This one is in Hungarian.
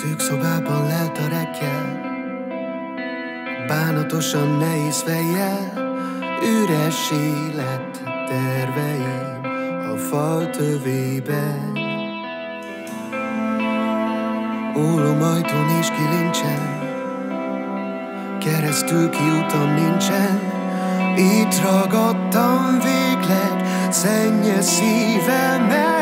Szűkszó bában lelterekkel, bánatosan nehéz fejjel. Üres élet terveim a fal tövében. Ólom ajtón és kilincsen, keresztül kiutam nincsen. Itt ragadtam végleg, szennyes szívemmel.